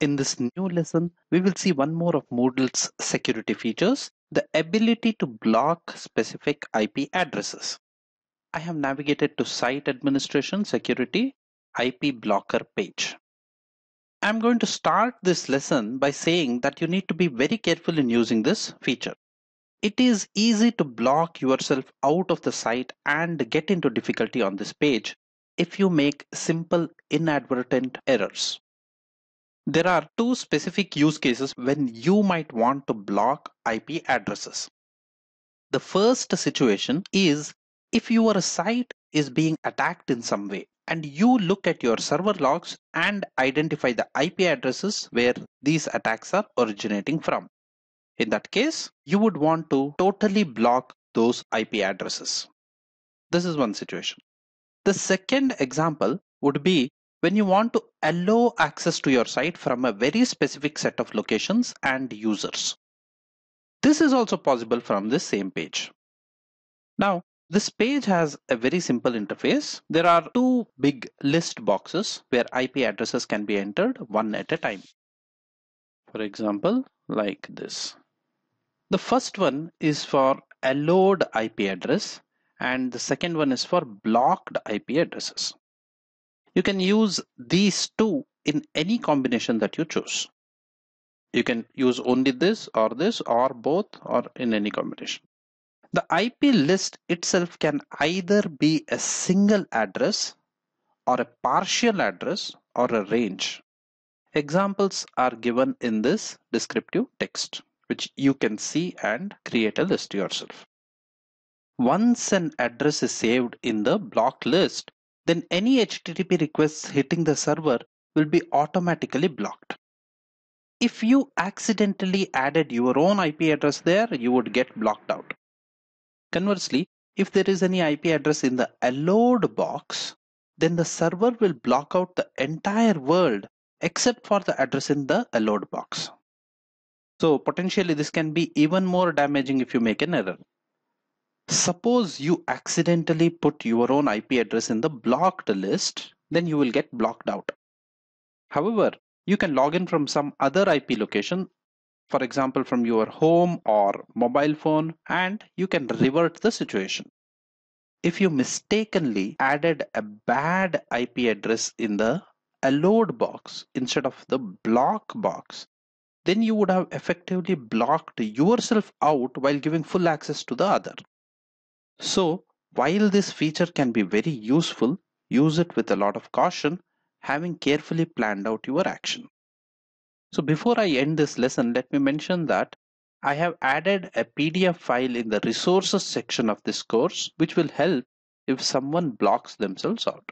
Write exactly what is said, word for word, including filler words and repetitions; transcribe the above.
In this new lesson, we will see one more of Moodle's security features, the ability to block specific I P addresses. I have navigated to Site Administration Security I P Blocker page. I'm going to start this lesson by saying that you need to be very careful in using this feature. It is easy to block yourself out of the site and get into difficulty on this page if you make simple inadvertent errors. There are two specific use cases when you might want to block I P addresses. The first situation is if your site is being attacked in some way and you look at your server logs and identify the I P addresses where these attacks are originating from. In that case, you would want to totally block those I P addresses. This is one situation. The second example would be when you want to allow access to your site from a very specific set of locations and users. This is also possible from this same page. Now, this page has a very simple interface. There are two big list boxes where I P addresses can be entered one at a time. For example, like this. The first one is for allowed I P address and the second one is for blocked I P addresses. You can use these two in any combination that you choose. You can use only this or this or both or in any combination. The I P list itself can either be a single address or a partial address or a range. Examples are given in this descriptive text, which you can see and create a list yourself. Once an address is saved in the block list, then any H T T P requests hitting the server will be automatically blocked. If you accidentally added your own I P address there, you would get blocked out. Conversely, if there is any I P address in the allowed box, then the server will block out the entire world except for the address in the allowed box. So potentially this can be even more damaging if you make an error. Suppose you accidentally put your own I P address in the blocked list, then you will get blocked out. However, you can log in from some other I P location, for example from your home or mobile phone, and you can revert the situation. If you mistakenly added a bad I P address in the allowed box instead of the block box, then you would have effectively blocked yourself out while giving full access to the other. So, while this feature can be very useful, use it with a lot of caution, having carefully planned out your action. So, before I end this lesson, let me mention that I have added a P D F file in the resources section of this course, which will help if someone blocks themselves out.